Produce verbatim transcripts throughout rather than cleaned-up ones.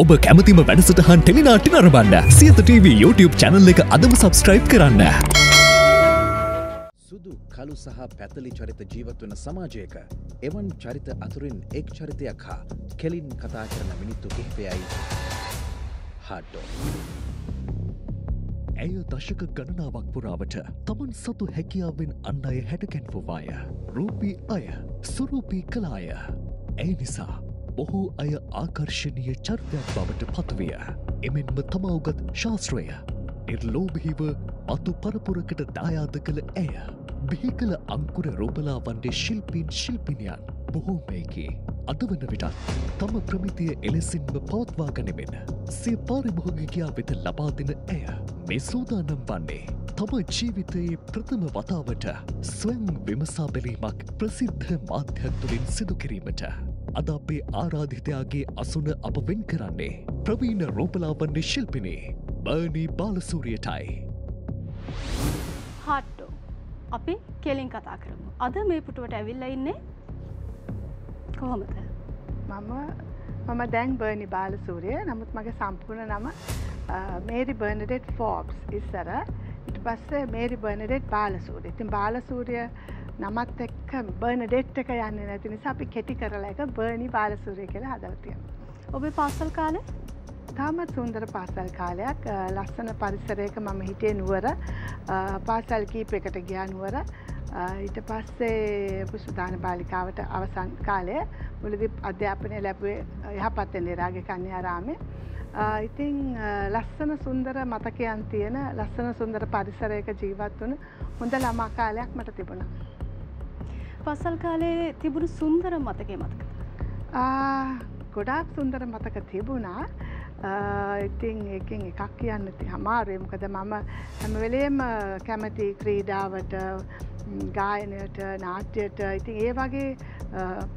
ඔබ කැමතිම වැඩසටහන් ටෙලිනාට්‍ය නරඹන්න සියත ටීවී YouTube channel එක අදම subscribe කරන්න. සුදු කළු සහ පැතලි චරිත ජීවත් වන සමාජයක එවන් චරිත අතුරින් එක් චරිතයක් හා කෙලින් කතා කරන මිනිත්තු කිහිපයයි Hard Talk. ඇය දශක ගණනාවක් පුරාවට තමන් සතු හැකියාවෙන් අන් අය හැටකැන්වවාය. රූපී අය සුරූපී කලාය. ඒ නිසා ඔහු අය ආකර්ශණීය චරිතයක් බවට පත්විය. එමෙන්ම තමාවගත් ශාස්ත්‍රය නිර්ලෝභීව අතු පරපුරකට දායාද කළ ඇය. බිහි කළ අංකුර රෝපලා වන්නේ ශිල්පීන් ශිල්පිනියන් බොහෝමයකි. අද වන විටත් තම ප්‍රමිතිය එලෙසින්ම පවත්වාගැනෙමෙන සිය පාරිභෝගිකයා වෙත ලබා දෙන ඇය මේ සූදානම් වන්නේ තම ජීවිතයේ ප්‍රථම වතාවට ස්වයං විමසා බැලීමක් ප්‍රසිද්ධ මාධ්‍යයක් තුළින් සිදු කිරීමට. අද අපේ ආරාධිතයාගේ අසුන අප වෙන් කරන්නේ ප්‍රවීණ රෝපලා වන්නේ ශිල්පිනී බර්නී බාලසූරියටයි. Hard Talk අපි කෙලින් කතා කරමු. අද මේ පුටුවට ඇවිල්ලා ඉන්නේ කොහොමද? මම මම දැන් බර්නී බාලසූරිය. නමුත් මගේ සම්පූර්ණ නම මේරි බර්නඩෙට් ෆෝබ්ස්. ඉස්සර ඊට පස්සේ මේරි බර්නඩෙට් බාලසූරිය. ඉතින් බාලසූරිය නමත් එක්ක බර්නඩෙට් එක යන්නේ නැති නිසා අපි කෙටි කරලා එක බර්නී බාලසූරිය කියලා හදලා තියෙනවා. ඔබේ පාසල් කාලේ තාමත් සුන්දර පාසල් කාලයක්. ලස්සන පරිසරයක මම හිටියේ නුවර. පාසල් කීපයකට ගියා නුවර. ඊට පස්සේ පුසුදාන බාලිකාවට අවසන් කාලය මුලදී අධ්‍යාපනය ලැබුවේ යහපත් නිරාගේ කන්‍යාරාමේ. ඉතින් ලස්සන සුන්දර මතකයන් තියෙන ලස්සන සුන්දර පරිසරයක ජීවත් වුණ හොඳ ළමා කාලයක් මට තිබුණා. පාසල් කාලේ තිබුණු සුන්දර මතකේ මතකද? ආ ගොඩාක් සුන්දර මතක තිබුණා. ඉතින් ඒකෙන් එකක් කියන්න අමාරුයි. මොකද මම හැම වෙලේම කැමති ක්‍රීඩාවට, ගායනයට, නාට්‍යයට. ඉතින් ඒ වගේ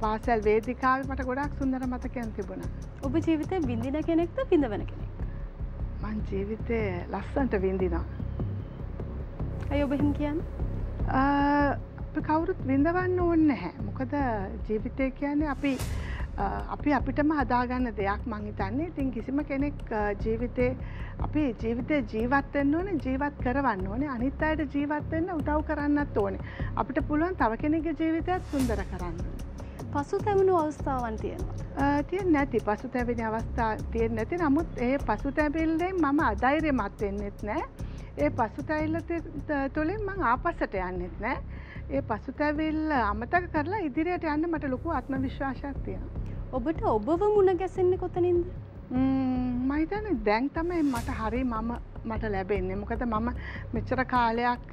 පාසල් වේදිකාවේ මට ගොඩාක් සුන්දර මතකයන් තිබුණා. ඔබ ජීවිතේ විඳින කෙනෙක්ද විඳවන කෙනෙක්ද? මං ජීවිතේ ලස්සනට විඳිනවා. අය ඔබ එහෙම කියන්නේ? අපි කවුරුත් විඳවන්න ඕනේ නැහැ. මොකද ජීවිතය කියන්නේ අපි අපි අපිටම හදාගන්න දෙයක් මං හිතන්නේ. ඉතින් කිසිම කෙනෙක් ජීවිතේ අපි ජීවිතේ ජීවත් වෙන්න ඕනේ, ජීවත් කරවන්න ඕනේ, අනිත් අයට ජීවත් වෙන්න උදව් කරන්නත් ඕනේ. අපිට පුළුවන් තව කෙනෙක්ගේ ජීවිතයත් සුන්දර කරන්න. පසුතැවෙන අවස්ථාවන් තියෙනවා. තියෙන්නේ නැති. පසුතැවෙන අවස්ථා තියෙන්නේ නැති. නමුත් ඒ පසුතැවිල්ලෙන් මම අධෛර්යමත් වෙන්නෙත් නැහැ. ඒ පසුතැවිල්ල තුළින් මං ආපස්සට යන්නෙත් නැහැ. ඒ පසුතැවිල්ල අමතක කරලා ඉදිරියට යන්න මට ලොකු ආත්ම විශ්වාසයක් තියෙනවා. ඔබට ඔබව මුණ ගැසෙන්නේ කොතනින්ද? මම හිතන්නේ දැන් තමයි මට හරි මම මට ලැබෙන්නේ. මොකද මම මෙච්චර කාලයක්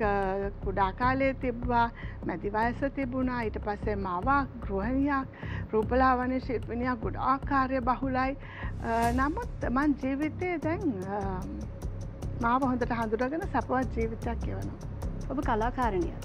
කුඩා කාලේ තිබ්බා, මැදි වයස තිබුණා, ඊට පස්සේ මවා ගෘහණියක්, රූපලා වන්නේ ශිල්පිනියක්, ගොඩාක් කාර්ය බහුලයි. නමුත් මං ජීවිතේ දැන් මාව හොඳට හඳුනාගෙන සපවත් ජීවිතයක් ගෙවනවා. ඔබ කලාකාරිනියක්ද?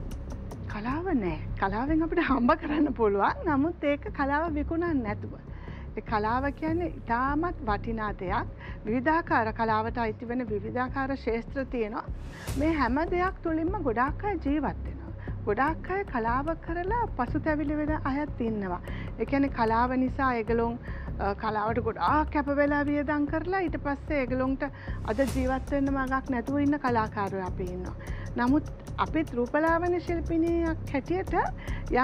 කලාව නෑ. කලාවෙන් අපිට හම්බ කරන්න පුළුවන්. නමුත් ඒක කලාව විකුණන්න නැතුව. ඒ කලාව කියන්නේ ඉතාමත් වටිනා දෙයක්. විවිධාකාර කලාවට අයිති වෙන විවිධාකාර ශාස්ත්‍ර තියෙනවා. මේ හැම දෙයක් තුළින්ම ගොඩාක් අය ජීවත් වෙනවා. ගොඩාක් අය කලාව කරලා පසුතැවිලි වෙන අයත් ඉන්නවා. ඒ කියන්නේ කලාව නිසා ඒගොල්ලෝ කලාවට ගොඩාක් කැප වෙලා වියදම් කරලා ඊට පස්සේ ඒගොල්ලන්ට අද ජීවත් වෙන්න මාර්ගයක් නැතුව ඉන්න කලාකාරයෝ අපි ඉන්නවා. නමුත් අපේ රූපලා වන්නේ ශිල්පිනියක් හැටියට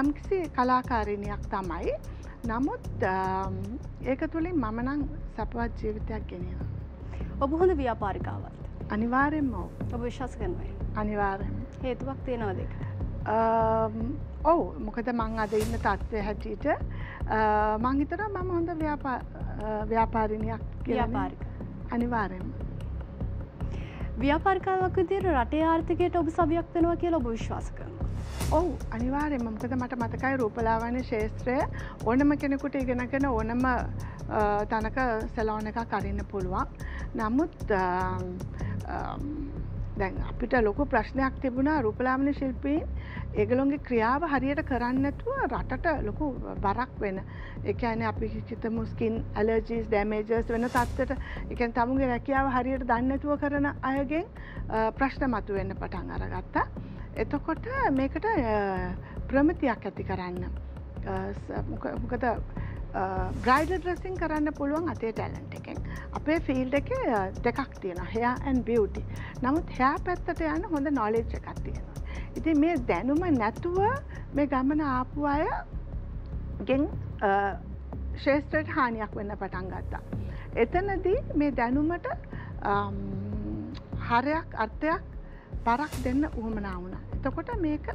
යම්කිසි කලාකාරිනියක් තමයි. නමුත් ඒක තුළින් මම නම් සපවත් ජීවිතයක් ගෙනියනවා. ඔබ හොඳ ව්‍යාපාරිකාවක්ද? අනිවාර්යෙන්ම. ඔබ විශ්වාස කරනවද? අනිවාර්යෙන්ම. හේතුවක් තියෙනවද ඒකට? ඔව්. මොකද මං අද ඉන්න තත්ත්වයේ හැටියට මං හිතනවා මම හොඳ ව්‍යාපාරිනියක් කියලා. ව්‍යාපාරික. අනිවාර්යෙන්ම. ව්‍යාපාරිකාවක් විදියට රටේ ආර්ථිකයට ඔබ සබයක් වෙනවා කියලා ඔබ විශ්වාස කරනවා? ඔව් අනිවාර්යෙන්ම. මොකද මට මතකයි රූපලා වන්නේ ශාස්ත්‍රය ඕනම කෙනෙකුට ඉගෙනගෙන ඕනම තනක සැලෝන් එකක් අරින්න පුළුවන්. නමුත් දැන් අපිට ලොකු ප්‍රශ්නයක් තිබුණා රූපලාවන්‍ය ශිල්පීන් ඒගොල්ලෝගේ ක්‍රියාව හරියට කරන්නේ නැතුව රටට ලොකු බරක් වෙන. ඒ කියන්නේ අපි හිතමු ස්කින් ඇලර්ජිස් ඩැමේජස් වෙන තත්ත්වයට. ඒ කියන්නේ තමුගේ රැකියාව හරියට දන්නේ නැතුව කරන අයගෙන් ප්‍රශ්න මතුවෙන්න පටන් අරගත්තා. එතකොට මේකට ප්‍රමිතියක් ඇති කරන්න. මොකද bridal dressing කරන්න පුළුවන් අතේ ටැලන්ට් එකෙන්. අපේ ෆීල්ඩ් එකේ දෙකක් තියෙනවා hair and beauty. නමුත් hair පැත්තට යන හොඳ knowledge එකක් තියෙනවා. ඉතින් මේ දැනුම නැතුව මේ ගමන ආපු අය ගෙන් ශේෂ්ත්‍රයට හානියක් වෙන්න පටන් ගත්තා. එතනදී මේ දැනුමට හරයක් අර්ථයක් පරක් දෙන්න උවමනා වුණා. එතකොට මේක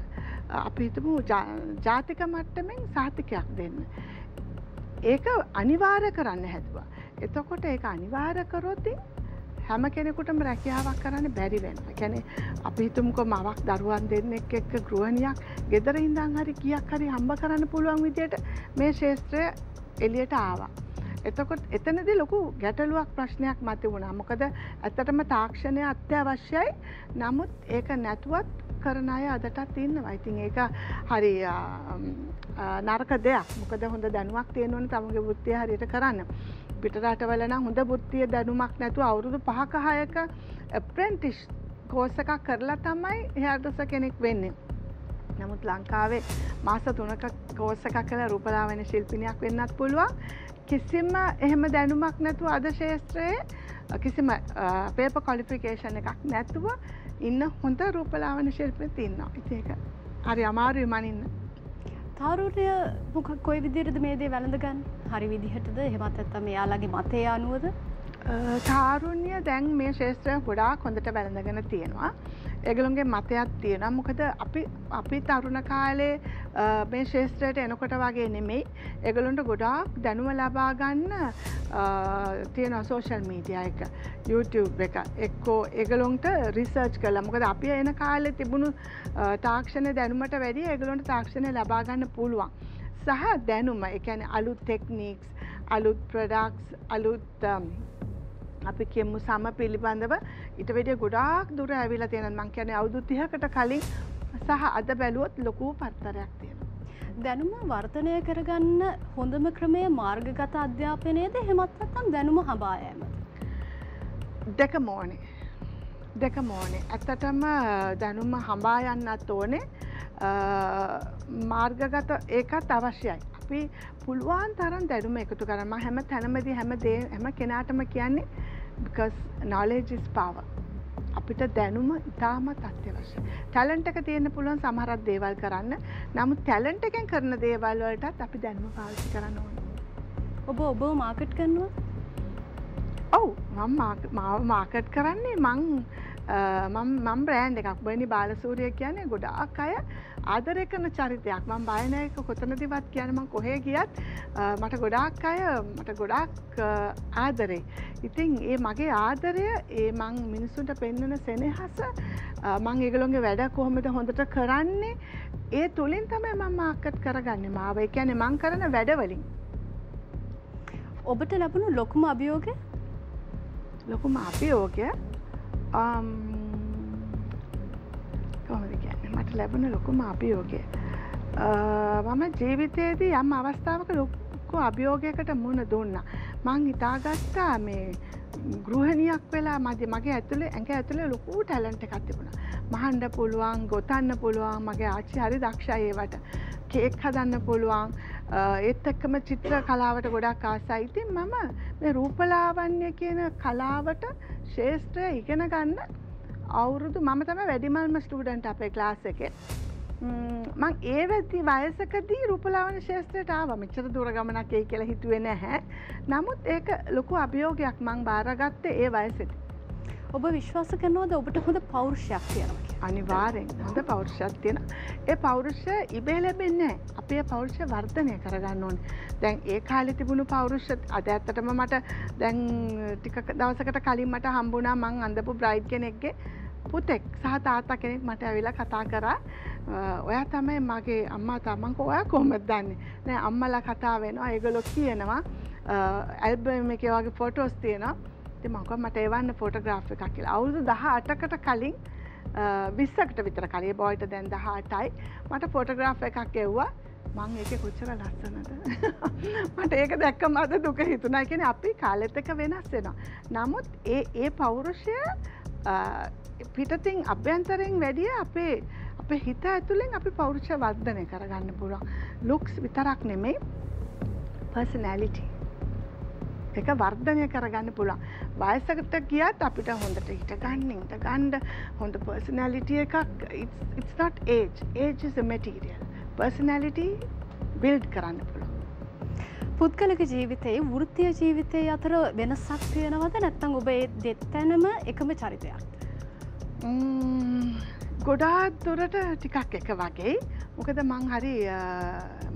අපි හිතමු ජාතික මට්ටමින් සාතිකයක් දෙන්න. ඒක අනිවාර්ය කරන්න හැදුවා. එතකොට ඒක අනිවාර්ය කරොත් හැම කෙනෙකුටම රැකියාවක් කරන්න බැරි වෙනවා. ඒ කියන්නේ අපි හිතමුකෝ මවක් දරුවන් දෙන්නෙක් එක්ක ගෘහණියක් ගෙදර ඉඳන් හරි කීයක් හරි හම්බ කරන්න පුළුවන් විදියට මේ ශාස්ත්‍රය එළියට ආවා. එතකොට එතනදී ලොකු ගැටලුවක් ප්‍රශ්නයක් මතුවුණා. මොකද ඇත්තටම තාක්ෂණය අත්‍යවශ්‍යයි. නමුත් ඒක නැතුවත් කරන අය අදටත් ඉන්නවා. ඉතින් ඒක හරි නරක දෙයක්. මොකද හොඳ දැනුමක් තියෙන්න ඕනේ තමගේ වෘත්තිය හරියට කරන්න. පිටරටවල නම් හොඳ වෘත්තිය දැනුමක් නැතුව අවුරුදු පහක හයක ඇප්‍රෙන්ටිස් කෝස් එකක් කරලා තමයි හේර්ඩ්‍රෙස කෙනෙක් වෙන්නේ. නමුත් ලංකාවේ මාස තුනක කෝස් එකක් කරලා රූපලාවන්‍ය ශිල්පිනියක් වෙන්නත් පුළුවන්. කිසිම එහෙම දැනුමක් නැතුව අද ශාස්ත්‍රයේ කිසිම පේපර් ක්වොලිෆිකේෂන් එකක් නැතුව ඉන්න හොඳ රූපලාවන්‍ය ශිල්පියෙක් ඉන්නවා. ඉතින් ඒක හරි අමාරුයි මනින්න. තරුණය මොකක් කොයි විදිහටද මේ දේ වැළඳ ගන්න? හරි විදිහටද? එහෙමත් නැත්නම් එයාලගේ මතය අනුවද? තරුණිය දැන් මේ ශාස්ත්‍රය ගොඩාක් හොඳට වැළඳගෙන තියෙනවා. ඒගොල්ලන්ගේ මතයක් තියෙනවා. මොකද අපි අපි තරුණ කාලේ මේ ශාස්ත්‍රයට එනකොට වගේ නෙමෙයි. ඒගොල්ලන්ට ගොඩාක් දැනුම ලබා ගන්න තියෙනවා සෝෂල් මීඩියා එක, YouTube එක. එක්කෝ ඒගොල්ලන්ට රිසර්ච් කරලා. මොකද අපි එන කාලේ තිබුණු තාක්ෂණ දැනුමට වැඩිය ඒගොල්ලන්ට තාක්ෂණය ලබා ගන්න පුළුවන්. සහ දැනුම, ඒ කියන්නේ අලුත් ටෙක්නික්ස්, අලුත් ප්‍රොඩක්ට්ස්, අලුත් අපි කියමු සම පිළිබඳව ඊට වැඩිය ගොඩාක් දුර ඇවිල්ලා තියෙනවා. මම කියන්නේ අවුරුදු තිහකට කලින් සහ අද බැලුවොත් ලොකු පරතරයක් තියෙනවා. දැනුම වර්ධනය කරගන්න හොඳම ක්‍රමය මාර්ගගත අධ්‍යාපනයේද එහෙමත් නැත්නම් දැනුම හඹා යෑමද? දෙකම ඕනේ. දෙකම ඕනේ. ඇත්තටම දැනුම හඹා යන්නත් ඕනේ. මාර්ගගත ඒකත් අවශ්‍යයි. අපි පුළුවන් තරම් දැනුම එකතු කරන්න. මම හැම තැනමදී හැම දේ හැම කෙනාටම කියන්නේ because knowledge is power. අපිට දැනුම ඉතාමත් අත්‍යවශ්‍යයි. ටැලන්ට් එක තියෙන්න පුළුවන් සමහර දේවල් කරන්න. නමුත් ටැලන්ට් එකෙන් කරන දේවල් වලටත් අපි දැනුම පාවිච්චි කරන්න ඕනේ. ඔබ ඔබ මාකට් කරනවා? ඔව් මම මාකට් කරන්නේ මං මම මම බ්‍රෑන්ඩ් එකක් බර්නි බාලසූරිය කියන්නේ ගොඩාක් අය ආදරය කරන චරිතයක්. මම බය නැහැ ඒක කොතනදවත් කියන්නේ මම කොහේ ගියත් මට ගොඩාක් අය මට ගොඩාක් ආදරේ. ඉතින් ඒ මගේ ආදරය ඒ මං මිනිසුන්ට පෙන්වන සෙනෙහස මං ඒගොල්ලෝගේ වැඩ කොහොමද හොඳට කරන්නේ ඒ තුලින් තමයි මම මාකට් කරගන්නේ. මාව ඒ කියන්නේ මං කරන වැඩවලින්. ඔබට ලැබුණු ලොකුම අභියෝගය? ලොකුම අභියෝගය කොහොමද කියන්නේ මට ලැබුණ ලොකුම අභියෝගය මම ජීවිතයේදී යම් අවස්ථාවක ලොකු අභියෝගයකට මුහුණ දුන්නා. මං හිතාගත්තා මේ ගෘහණියක් වෙලා මගේ ඇතුලේ ඇඟ ඇතුලේ ලොකු ටැලන්ට් එකක් තිබුණා. මහන්න පුළුවන්, ගොතන්න පුළුවන්, මගේ ආච්චි හරි දක්ෂයි ඒවට. කේක් හදන්න පුළුවන්. ඒත් එක්කම චිත්‍ර කලාවට ගොඩක් ආසයි. ඉතින් මම මේ රූපලාවන්‍ය කියන කලාවට ශාස්ත්‍රය ඉගෙන ගන්න අවුරුදු මම තමයි වැඩිමල්ම ස්ටුඩන්ට් අපේ ක්ලාස් එකේ. මම ඒ වෙද්දි වයසකදී රූපලාවන්‍ය ශාස්ත්‍රයට ආවා. මෙච්චර දුර ගමනක් එයි කියලා හිතුවේ නැහැ. නමුත් ඒක ලොකු අභියෝගයක් මම බාරගත්තේ ඒ වයසේදී. ඔබ විශ්වාස කරනවද ඔබට හොඳ පෞරුෂයක් තියෙනවා කියලා? අනිවාර්යෙන් හොඳ පෞරුෂයක් තියෙනවා. ඒ පෞරුෂය ඉබේ ලැබෙන්නේ නැහැ. අපි ඒ පෞරුෂය වර්ධනය කරගන්න ඕනේ. දැන් ඒ කාලේ තිබුණු පෞරුෂය අද ඇත්තටම මට දැන් ටික දවසකට කලින් මට හම්බුණා මං අඳපු බ්‍රයිඩ් කෙනෙක්ගේ පුතෙක් සහ තාත්තා කෙනෙක් මට ඇවිල්ලා කතා කරා. ඔයා තමයි මගේ අම්මා තමන් කොහොමද කොහොමද දන්නේ? නෑ අම්මලා කතා වෙනවා. ඒගොල්ලෝ කියනවා ඇල්බම් එකේ වගේ ෆොටෝස් තියෙනවා. ඉතින් මම කිව්වා මට එවන්න ෆොටෝග්‍රාෆ් එකක් කියලා. අවුරුදු දහඅටකට කලින් විස්සකට විතර කලින් බොයිට දැන් දහඅටයි මට ෆොටෝග්‍රාෆ් එකක් ගෙව්වා. මම ඒකේ කොච්චර ලස්සනද මට ඒක දැක්කම අද දුක හිතුණා. ඒ කියන්නේ අපි කාලෙත් එක වෙනස් වෙනවා. නමුත් ඒ ඒ පෞරුෂය පිටතින් අභ්‍යන්තරයෙන් වැඩිය අපේ අපේ හිත ඇතුලෙන් අපි පෞරුෂය වර්ධනය කරගන්න පුළුවන්. ලුක්ස් විතරක් නෙමෙයි personality එක වර්ධනය කරගන්න පුළුවන්. වයසකට ගියත් අපිට හොඳට හිට ගන්න, හිට ගන්න හොඳ personality එකක්. it's it's not age. Age is a material. Personality build කරන්න පුළුවන්. පුද්ගලික ජීවිතයේ වෘත්තීය ජීවිතයේ අතර වෙනසක් තියෙනවද නැත්නම් ඔබ ඒ දෙතැනම එකම චරිතයක්ද? ම්ම් ගොඩාක් දුරට ටිකක් එක වගේ. මොකද මං හරි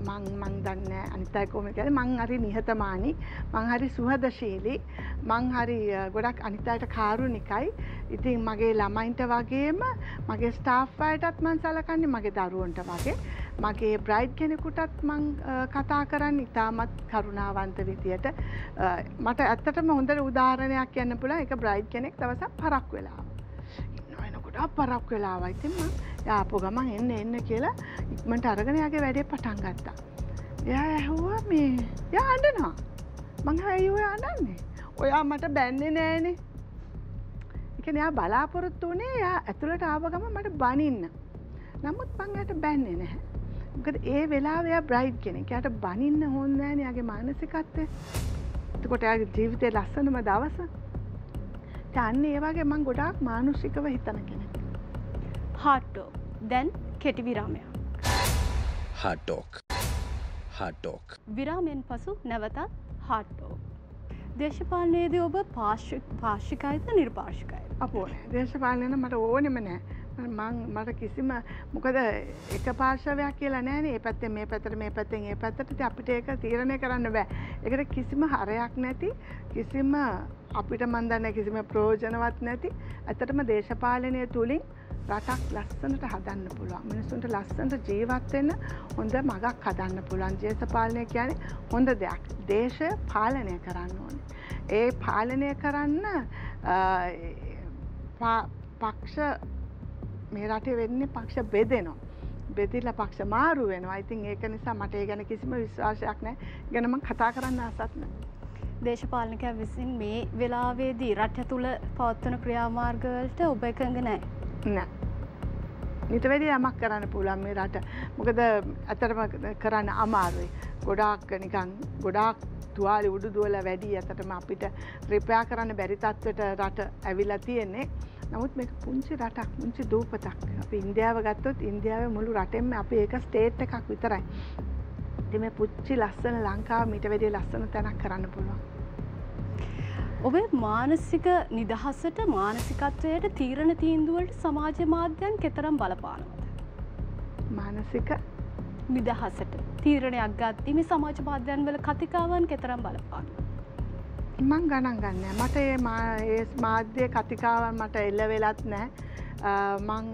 මං මං දන්නේ අනිත් අය කොහොමද කියලා. මං හරි නිහතමානී, මං හරි සුහදශීලී, මං හරි ගොඩක් අනිත් අයට කාරුණිකයි. ඉතින් මගේ ළමයින්ට වගේම මගේ ස්ටාෆ් අයටත් මං සලකන්නේ මගේ දරුවන්ට වගේ. මගේ බ්‍රයිඩ් කෙනෙකුටත් මං කතා කරන්නේ ඉතාමත් කරුණාවන්ත විදියට. මට ඇත්තටම හොඳ උදාහරණයක් කියන්න පුළුවන්. එක බ්‍රයිඩ් කෙනෙක් දවසක් පරක් වෙලා ඉන්නවා. එනකොට පරක් වෙලා ආවා. ඉතින් මම ආපු ගමන් එන්න එන්න කියලා ඉක්මනට අරගෙන යාගේ වැඩේ පටන් ගත්තා. එයා ඇහුවා මේ යා අඬනවා. මං ඇයි ඔයා අඬන්නේ? ඔයා මට බැන්නේ නෑනේ. ඒ කියන්නේ යා බලාපොරොත්තු වුණේ යා ඇතුළට ආව ගමන් මට බනින්න. නමුත් මං යාට බැන්නේ නැහැ. මොකද ඒ වෙලාවේ යා බ්‍රයිඩ් කෙනෙක්. යාට බනින්න හොඳ නැහැ නේ යාගේ මානසිකත්වය. එතකොට යාගේ ජීවිතේ ලස්සනම දවස. දැන් ඒ වගේ මං ගොඩාක් මානසිකව හිතන කෙනෙක්. Hard talk. දැන් කෙටි විරාමයක්. Hard talk. Hard talk. විරාමෙන් පසු නැවතත් hard talk. දේශපාලනයේදී ඔබ පාර්ශ්විකයිද නිර්පාර්ශ්විකයිද? අපෝ දේශපාලනය නම් මට ඕනෙම නැහැ. මං මට කිසිම මොකද එක පාර්ශවයක් කියලා නැහැනේ. මේ පැත්තෙන් මේ පැත්තට, මේ පැත්තෙන් මේ පැත්තට. අපිට ඒක තීරණය කරන්න බෑ. ඒකට කිසිම හරයක් නැති, කිසිම අපිට මන් දන්නේ කිසිම ප්‍රයෝජනවත් නැති. ඇත්තටම දේශපාලනය තුලින් රටක් ලස්සනට හදන්න පුළුවන්. මිනිස්සුන්ට ලස්සනට ජීවත් වෙන්න හොඳ මගක් හදන්න පුළුවන්. දේශපාලනය කියන්නේ හොඳ දෙයක්. දේශය පාලනය කරන්න ඕනේ. ඒ පාලනය කරන්න පක්ෂ මේ රටේ වෙන්නේ පක්ෂ බෙදෙනවා. බෙදිලා පක්ෂ මාරු වෙනවා. ඉතින් ඒක නිසා මට ඒ ගැන කිසිම විශ්වාසයක් නැහැ. ගැන මම කතා කරන්න ආසත් නැහැ. දේශපාලනකයා විසින් මේ වෙලාවේදී රට තුළ පවත්වන ක්‍රියාමාර්ග වලට ඔබ එකඟ නැහැ. නැහැ. ඊට වැඩි යමක් කරන්න පුළුවන් මේ රට. මොකද අතරම කරන්න අමාරුයි. ගොඩාක් නිකන් ගොඩාක් තුවාලි උඩු දුවලා වැඩි අතරම අපිට රිපෙයා කරන්න බැරි තත්ත්වයට රට ඇවිල්ලා තියෙන්නේ. නමුත් මේක පුංචි රටක්, පුංචි දූපතක්. අපි ඉන්දියාව ගත්තොත් ඉන්දියාවේ මුළු රටෙම අපි ඒක ස්ටේට් එකක් විතරයි. ඉතින් මේ පුංචි ලස්සන ලංකාව මීට වැඩිය ලස්සන තැනක් කරන්න පුළුවන්. ඔබේ මානසික නිදහසට, මානසිකත්වයට, තීරණ තීන්දුවලට සමාජ මාධ්‍යයන් කෙතරම් බලපානවද? මානසික නිදහසට තීරණයක් ගත්තී මේ සමාජ මාධ්‍යයන් වල කතිකාවන් කෙතරම් බලපානවද? මං ගණන් ගන්නෑ. මට ඒ මාධ්‍ය කතිකාවන් මට එල්ල වෙලත් නැහැ. මං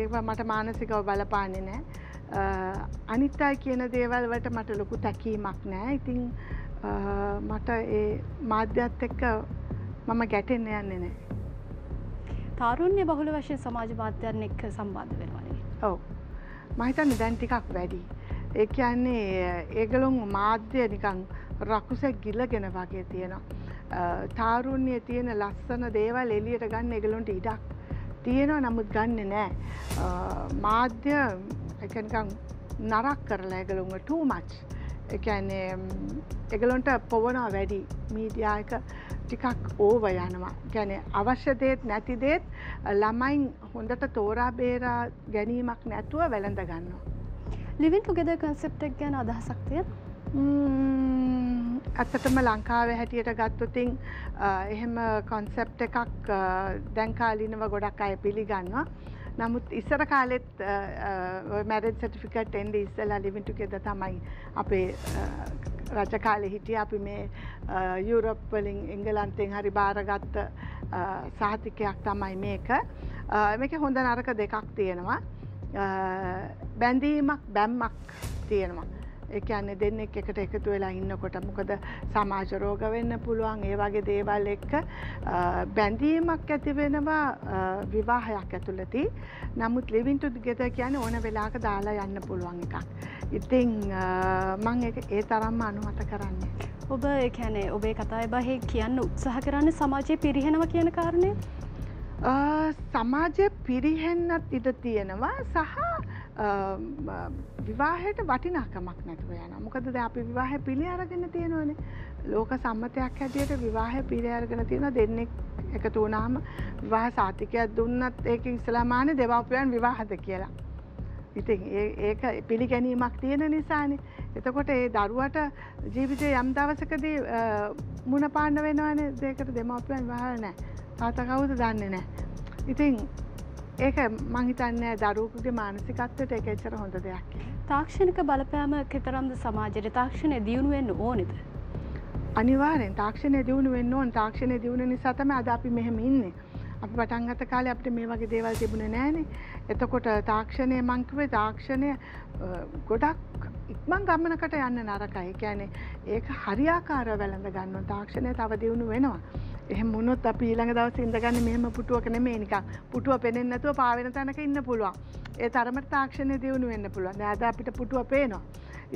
ඒවා මට මානසිකව බලපාන්නේ නැහැ. අනිත් අය කියන දේවල් වලට මට ලොකු තැකීමක් නැහැ. ඉතින් මට ඒ මාධ්‍යත් එක්ක මම ගැටෙන්න යන්නේ නැහැ. තාරුණ්‍ය බහුල වශයෙන් සමාජ මාධ්‍යයන් එක්ක සම්බන්ධ වෙනවා නේද? ඔව්. මම හිතන්නේ දැන් ටිකක් වැඩි. ඒ කියන්නේ ඒගොල්ලෝ මාධ්‍ය නිකන් රකුසෙක් ගිලගෙන වගේ තියෙනවා. තාරුණ්‍යයේ තියෙන ලස්සන දේවල් එළියට ගන්න ඒගොල්ලන්ට ඉඩක් තියෙනවා. නමුත් ගන්නෙ නෑ. මාධ්‍ය ඒක නිකන් නරක කරලා ඒගොල්ලෝ too much. ඒ කියන්නේ ඒගොල්ලන්ට පොවනවා වැඩි. මීඩියා එක ටිකක් ඕව යනවා. ඒ කියන්නේ අවශ්‍ය දෙයක් නැති දෙයක් ළමයින් හොඳට තෝරා බේරා ගැනීමක් නැතුව වැළඳ ගන්නවා. Living together concept එක ගැන අදහසක් තියෙනවා? ඇත්තටම ලංකාවේ හැටියට ගත්තොතින් එහෙම කොන්සෙප්ට් එකක් දැන් කාලීනව ගොඩක් අය පිළිගන්නවා. නමුත් ඉස්සර කාලෙත් මැරේජ් සර්ටිෆිකේට් එන්නේ ඉස්සලා ලිවින් ටුගෙදර් තමයි අපේ රජ කාලේ හිටියේ. අපි මේ යුරෝප් වලින් එංගලන්තෙන් හරි බාරගත්ත සහතිකයක් තමයි මේක. මේකේ හොඳ නරක දෙකක් තියෙනවා. බැඳීමක් බැම්මක් තියෙනවා. ඒ කියන්නේ දෙන්නෙක් එකට එකතු වෙලා ඉන්නකොට මොකද සමාජ රෝග වෙන්න පුළුවන් ඒ වගේ දේවල් එක්ක බැඳීමක් ඇති වෙනවා විවාහයක් ඇතුළතදී නමුත් living together කියන්නේ ඕන වෙලාවක දාලා යන්න පුළුවන් එකක් ඉතින් මම ඒක ඒ තරම්ම අනුමත කරන්නේ ඔබ ඒ කියන්නේ ඔබේ කතාවේ බහේ කියන්න උත්සාහ කරන්නේ සමාජයේ පිරිහෙනවා කියන කාරණය සමාජයේ පිරිහෙන්නත් ඉඩ තියෙනවා සහ විවාහයට වටිනාකමක් නැතුව යනවා. මොකද දැන් අපි විවාහය පිළි අරගෙන තියෙනවනේ. ලෝක සම්මතයක් හැටියට විවාහය පිළි අරගෙන තියෙනවා. දෙන්නෙක් එකතු වුණාම විවාහ සාතිකයක් දුන්නත් ඒක ඉස්ලාමානේ දෙමාපියන් විවාහද කියලා. ඉතින් ඒක පිළිගැනීමක් තියෙන නිසානේ. එතකොට ඒ දරුවට ජීවිතේ යම් දවසකදී මුණ පාන්න වෙනවනේ. ඒකට දෙමාපියන් විවාහල නැහැ. තාත්තා කවුද දන්නේ නැහැ. ඉතින් ඒක මං හිතන්නේ දරුවෙකුගේ මානසිකත්වයට ඒක ඇත්තට හොඳ දෙයක් කියලා. තාක්ෂණික බලපෑම කතරම්ද සමාජයේ තාක්ෂණය දියුණු වෙන්න ඕනේද? අනිවාර්යෙන් තාක්ෂණය දියුණු වෙන්න ඕන. තාක්ෂණය දියුණු නිසා තමයි අද අපි මෙහෙම ඉන්නේ. අපි පටන් ගත්ත කාලේ අපිට මේ වගේ දේවල් තිබුණේ නැහනේ. එතකොට තාක්ෂණය මං කිව්වේ තාක්ෂණය ගොඩක් ඉක්මන් ගමනකට යන්න නරකයි. ඒ කියන්නේ ඒක හරියාකාරව වැළඳ ගන්න ඕන. තාක්ෂණය තව දියුණු වෙනවා. එහෙම වුණොත් අපි ඊළඟ දවසේ ඉඳගන්නේ මෙහෙම පුටුවක නෙමෙයි නිකන් පුටුව පේන්නේ නැතුව පාවෙන තැනක ඉන්න පුළුවන්. ඒ තරමට තාක්ෂණය දියුණු වෙන්න පුළුවන්. දැන් අද අපිට පුටුව පේනවා.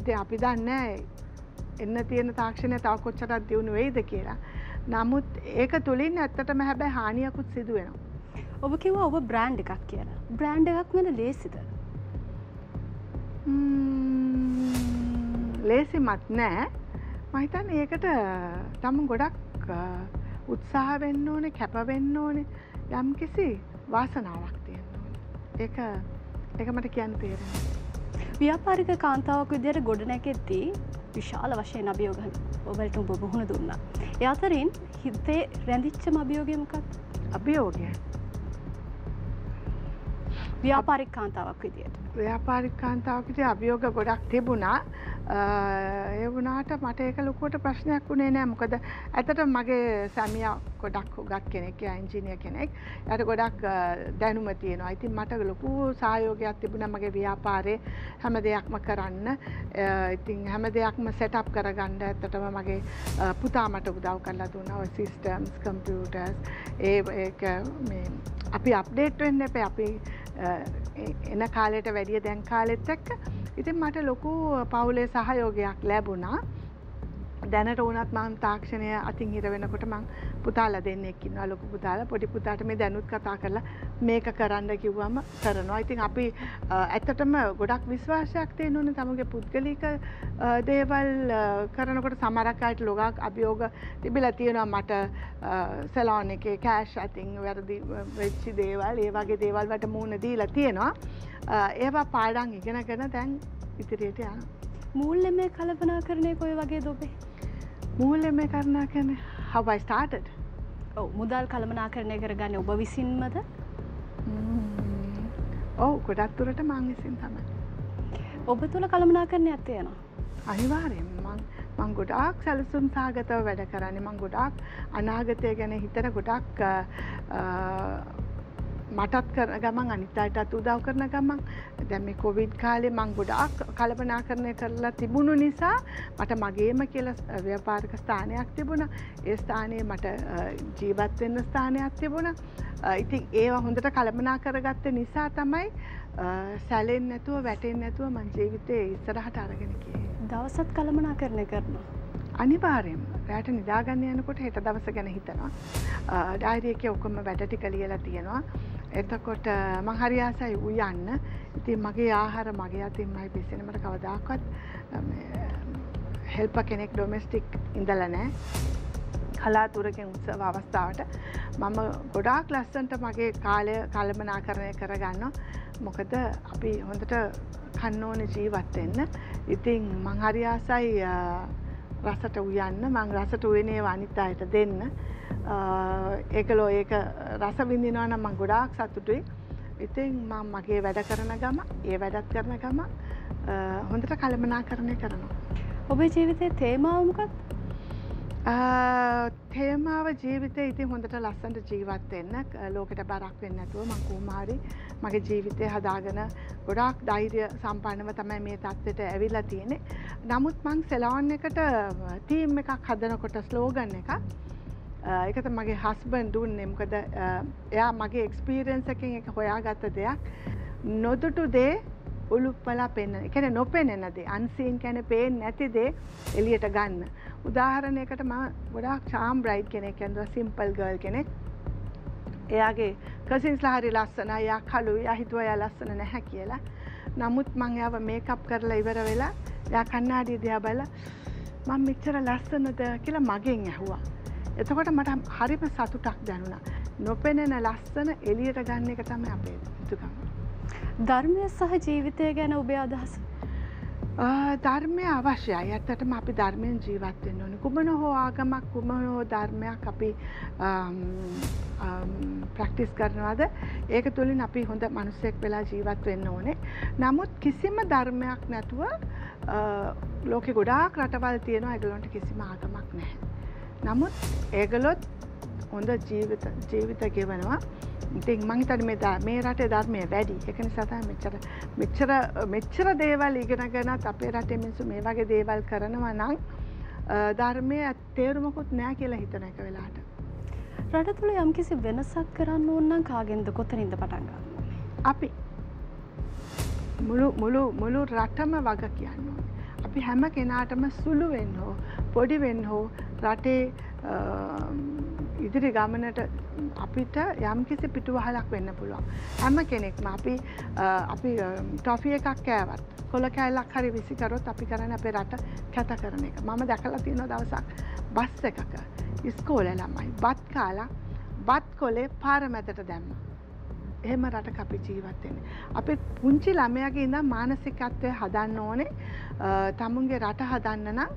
ඉතින් අපි දන්නේ එන්න තියෙන තාක්ෂණය තව කොච්චරක් දියුණු වෙයිද කියලා. නමුත් ඒක තුලින් ඇත්තටම හැබැයි හානියකුත් සිදු වෙනවා. ඔබ කිව්වා ඔබ බ්‍රෑන්ඩ් එකක් කියලා. බ්‍රෑන්ඩ් එකක් නේද ලේසිද? ම්ම් ලේසිමත් නෑ. මම හිතන්නේ ඒකට තම ගොඩක් උත්සාහ වෙන්න ඕනේ කැප වෙන්න ඕනේ යම්කිසි වාසනාවක් තියෙන්න ඕනේ ඒක ඒක මට කියන්න තේරෙනවා ව්‍යාපාරික කාන්තාවක් විදියට ගොඩනැගෙද්දී විශාල වශයෙන් අභියෝග ඔබට ඔබ මුහුණ දුන්නා ඒ අතරින් හිතේ රැඳිච්චම අභියෝගය මොකක්ද අභියෝගය ව්‍යාපාරික කාන්තාවක් විදියට ව්‍යාපාරික කාන්තාවක් විදියට අභියෝග ගොඩක් තිබුණා ඒ වුණාට මට ඒක ලොකුවට ප්‍රශ්නයක් වුණේ නෑ මොකද ඇත්තටම මගේ සැමියා ගොඩක් උගත් කෙනෙක් ඒ ඉංජිනේර කෙනෙක්. එයාට ගොඩක් දැනුම තියෙනවා. ඉතින් මට ලොකු සහයෝගයක් තිබුණා මගේ ව්‍යාපාරේ හැම දෙයක්ම කරන්න. ඉතින් හැම දෙයක්ම සෙටප් කරගන්න ඇත්තටම මගේ පුතා මට උදව් කරලා දුන්නා. ඔය සිස්ටම්ස්, කම්පියුටර්ස් ඒක මේ අපි අප්ඩේට් වෙන්න එපේ අපි එන කාලයට වැඩිය දැන් කාලෙත් එක්ක ඉතින් මට ලොකු පවුලේ සහයෝගයක් ලැබුණා දැනට වුණත් මම තාක්ෂණය අතින් හිර වෙනකොට මම පුතාලා දෙන්නෙක් ඉන්නවා ලොකු පුතාලා පොඩි පුතාට මේ දැනුත් කතා කරලා මේක කරන්න කිව්වම කරනවා ඉතින් අපි ඇත්තටම ගොඩක් විශ්වාසයක් තියෙන ඕනේ තමගේ පුද්ගලික දේවල් කරනකොට සමහරක් අයට ලොගක් අභියෝග තිබිලා තියෙනවා මට සැලෝන් එකේ කෑෂ් අතින් වැරදි වෙච්ච දේවල් ඒ වගේ දේවල් වලට මූණ දීලා තියෙනවා ඒවා පාඩම් ඉගෙනගෙන දැන් ඉදිරියට යනවා Mool me kalapana karne koi wage dobe. Mool me karna karne. How I started? Oh, mudal kalapana karne karagane oba visin mada? Oh, godak durata man visin thamai. Oba thula kalapana karanayak tiyena. Aniwaryenma man man godak salasum sahagatawa weda karanne man godak anagathe gane hitana godak මටත් කරන ගමන් අනිත් අයටත් උදව් කරන ගමන් දැන් මේ කොවිඩ් කාලේ මම ගොඩාක් කලබනාකරණය කරලා තිබුණු නිසා මට මගේම කියලා ව්‍යාපාරික ස්ථානයක් තිබුණා ඒ ස්ථානයේ මට ජීවත් වෙන්න ස්ථානයක් තිබුණා ඉතින් ඒවා හොඳට කලබනා කරගත්ත නිසා තමයි සැලෙන්නේ නැතුව වැටෙන්නේ නැතුව මම ජීවිතේ ඉස්සරහට අරගෙන ගියේ දවසත් කලබනාකරණය කරනවා අනිවාර්යෙන්ම රැට නිදාගන්න යනකොට හෙට දවස ගැන හිතනවා. ඩයරි එකේ ඔක්කොම වැඩ ටික ලියලා තියෙනවා. එතකොට මම හරි ආසයි උයන්න. ඉතින් මගේ ආහාර මගේ අතින්මයි පිස්සෙන්නේ මට කවදාකවත් හෙල්පර් කෙනෙක් ඩොමෙස්ටික් ඉඳලා නැහැ. කලාතුරකින් උත්සව අවස්ථාවට මම ගොඩාක් ලස්සන්ට මගේ කාලය කළමනාකරණය කරගන්නවා. මොකද අපි හොඳට කන්න ඕනේ ජීවත් වෙන්න. ඉතින් මම හරි ආසයි රසට උයන්න මම රසට උයනේ අනිත් අයට දෙන්න ඒකලෝ ඒක රස විඳිනවා නම් මම ගොඩාක් සතුටුයි ඉතින් මම මගේ වැඩ කරන ගම ඒ වැඩත් කරන ගම හොඳට කලමනාකරණය කරනවා ඔබේ ජීවිතයේ තේමාව මොකක්ද තේමාව ජීවිතය ඉතින් හොඳට ලස්සනට ජීවත් වෙන්න ලෝකෙට බරක් වෙන්නේ නැතුව මම කොහොම හරි මගේ ජීවිතය හදාගෙන ගොඩාක් ධෛර්ය සම්පන්නව තමයි මේ තත්ත්වයට ඇවිල්ලා තියෙන්නේ. නමුත් මං සැලෝන් එකට ටීම් එකක් හදනකොට ස්ලෝගන් එකක් ඒක තමයි මගේ හස්බන්ඩ් දුන්නේ. මොකද එයා මගේ එක්ස්පීරියන්ස් එකෙන් එක හොයාගත්ත දෙයක්. නොදුටු දේ උළුප්පලා පෙන්න. ඒ කියන්නේ නොපෙනෙන දේ අන්සීන් කියන්නේ පේන්නේ නැති දේ එළියට ගන්න. උදාහරණයකට මම ගොඩාක් charm bride කෙනෙක් යනවා simple girl කෙනෙක්. එයාගේ cousins ලා හරි ලස්සනයි, එයා කළුයි, එයා හිතුවා එයා ලස්සන නැහැ කියලා. නමුත් මම එයාව මේකප් කරලා ඉවර වෙලා එයා කණ්ණාඩිය දිහා බලලා මම මෙච්චර ලස්සනද කියලා මගෙන් ඇහුවා. එතකොට මට හරිම සතුටක් දැනුණා. නොපෙනෙන ලස්සන එළියට ගන්න එක තමයි අපේ යුතුකම. ධර්මය සහ ජීවිතය ගැන ඔබේ අදහස? ධර්මය අවශ්‍යයි. ඇත්තටම අපි ධර්මයෙන් ජීවත් වෙන්න ඕනේ. කුමන හෝ ආගමක් කුමන හෝ ධර්මයක් අපි ප්‍රැක්ටිස් කරනවාද ඒක තුළින් අපි හොඳ මිනිසෙක් වෙලා ජීවත් වෙන්න ඕනේ. නමුත් කිසිම ධර්මයක් නැතුව ලෝකේ ගොඩාක් රටවල් තියෙනවා ඒගොල්ලන්ට කිසිම ආගමක් නැහැ. නමුත් ඒගොල්ලොත් හොඳ ජීවිත ජීවිත ගෙවනවා. ඉතින් මම හිතන්නේ මේ රටේ ධර්මය වැඩි. ඒක නිසා තමයි මෙච්චර මෙච්චර මෙච්චර දේවල් ඉගෙනගෙනත් අපේ රටේ මිනිස්සු මේ වගේ දේවල් කරනවා නම් ධර්මයේ තේරුමකුත් නැහැ කියලා හිතන එක වෙලාවට. රට තුල යම්කිසි වෙනසක් කරන්න ඕන නම් කාගෙන්ද කොතනින්ද පටන් ගන්න? අපි මුළු මුළු මුළු රටම වග කියන්න ඕනේ. අපි හැම කෙනාටම සුළු වෙන්න ඕ, පොඩි වෙන්න ඕ, රටේ ඉදිරි ගමනට අපිට යම්කිසි පිටුවහලක් වෙන්න පුළුවන්. හැම කෙනෙක්ම අපි අපි ටොෆි එකක් කෑවත් කොළ කෑල්ලක් හරි විසි කරොත් අපි කරන්නේ අපේ රට කැත කරන එක. මම දැකලා තියෙනවා දවසක් බස් එකක ඉස්කෝලේ ළමයි බත් කාලා බත් කොලේ පාර මැදට දැම්මා. එහෙම රටක අපි ජීවත් වෙන්නේ. අපි පුංචි ළමයාගේ ඉඳන් මානසිකත්වය හදන්න ඕනේ. තමුන්ගේ රට හදන්න නම්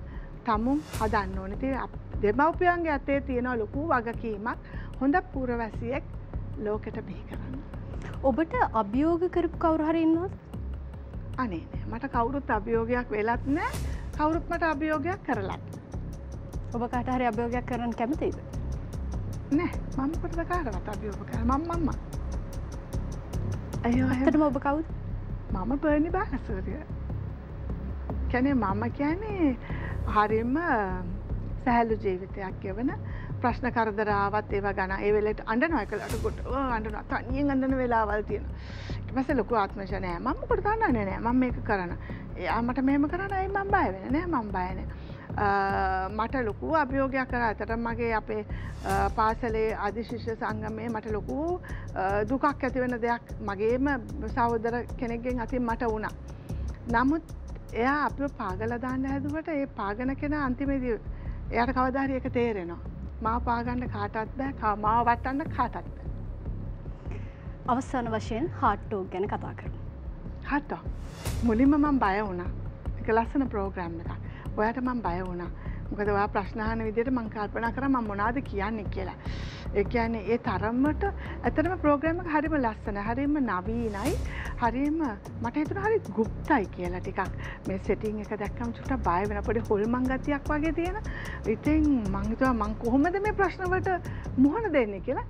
තමුන් හදන්න ඕනේ. ඉතින් දෙමව්පියන්ගේ අතේ තියෙන ලොකු වගකීමක් හොඳ පුරවැසියෙක් ලෝකෙට බිහි කරන්න. ඔබට අභියෝග කරපු කවුරු හරි ඉන්නවද? අනේ නෑ. මට කවුරුත් අභියෝගයක් වෙලත් නෑ. කවුරුත් මට අභියෝගයක් කරලත්. ඔබ කාට හරි අභියෝගයක් කරන්න කැමතිද? නෑ. මම කොටද කාටවත් අභියෝග කරන්නේ? මම මම්මා. අයියෝ. ඇත්තටම ඔබ කවුද? මම බර්නි බලාසූරිය. කියන්නේ මම කියන්නේ හරිම සැහැල්ලු ජීවිතයක් ගෙවන ප්‍රශ්න කරදර ආවත් ඒවා ගණන් ඒ වෙලෙට අඬනවා ඒකලට කොට අඬනවා තනියෙන් අඬන වෙලාවල් තියෙනවා. ඊට පස්සේ ලොකු ආත්මශ නැහැ. මම මොකට තනන්නේ නැහැ. මම මේක කරන. එයා මට මෙහෙම කරන අය මම බය වෙන්නේ නැහැ. මම බය නැහැ. මට ලොකු අභියෝගයක් කරා. ඒතර මගේ අපේ පාසලේ ආදිශිෂ්‍ය සංගමයේ මට ලොකු දුකක් ඇති වෙන දෙයක් මගේම සහෝදර කෙනෙක්ගෙන් අතින් මට වුණා. නමුත් එයා අපිව පාගලා දාන්න හැදුවට ඒ පාගන කෙනා අන්තිමේදී එයාට කවදා හරි ඒක තේරෙනවා. මාව පාගන්න කාටවත් බෑ. මාව වටන්න කාටවත් බෑ. අවසාන වශයෙන් හાર્ට් ටෝක් ගැන කතා කරමු. Heart talk. මුලින්ම මම බය වුණා. ඒක ලස්සන ප්‍රෝග්‍රෑම් එකක්. ඔයාට මම බය වුණා. මොකද ඔයා ප්‍රශ්න අහන විදිහට මම කල්පනා කරා මම මොනවද කියන්නේ කියලා. ඒ කියන්නේ ඒ තරමට ඇත්තටම ප්‍රෝග්‍රෑම් එක හරිම ලස්සන, හරිම නවීනයි, හරිම මට හිතුණා හරි গুপ্তයි කියලා ටිකක්. මේ සෙටින් එක දැක්කම චුට්ටක් බය වෙන පොඩි හොල්මන් ගතියක් වගේ තියෙන. ඉතින් මම හිතුවා මම කොහොමද මේ ප්‍රශ්න වලට මුහුණ දෙන්නේ කියලා.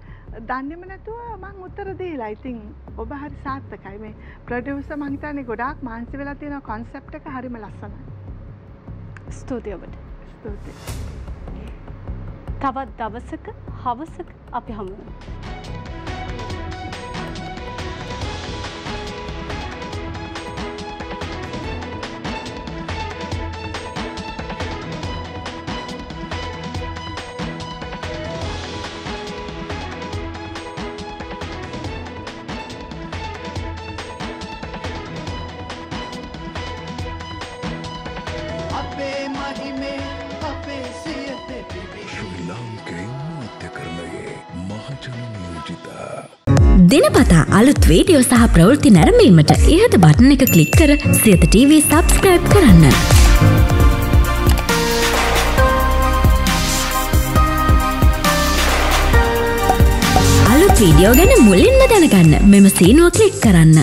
දන්නේම නැතුව මම උත්තර දීලා. ඉතින් ඔබ හරි සාර්ථකයි. මේ ප්‍රොඩියුසර් මං හිතන්නේ ගොඩාක් මහන්සි වෙලා තියෙන concept එක හරිම ලස්සනයි. ස්තුතියි ඔබට. ස්තුතියි. තවත් දවසක හවසක අපි හමු වෙනවා. දිනපතා අලුත් වීඩියෝ සහ ප්‍රවෘත්ති නැරඹීමට ඉහත බටන් එක ක්ලික් කර සියත ටීවී සබ්ස්ක්‍රයිබ් කරන්න. අලුත් වීඩියෝ ගැන මුලින්ම දැනගන්න මෙම සීනුව ක්ලික් කරන්න.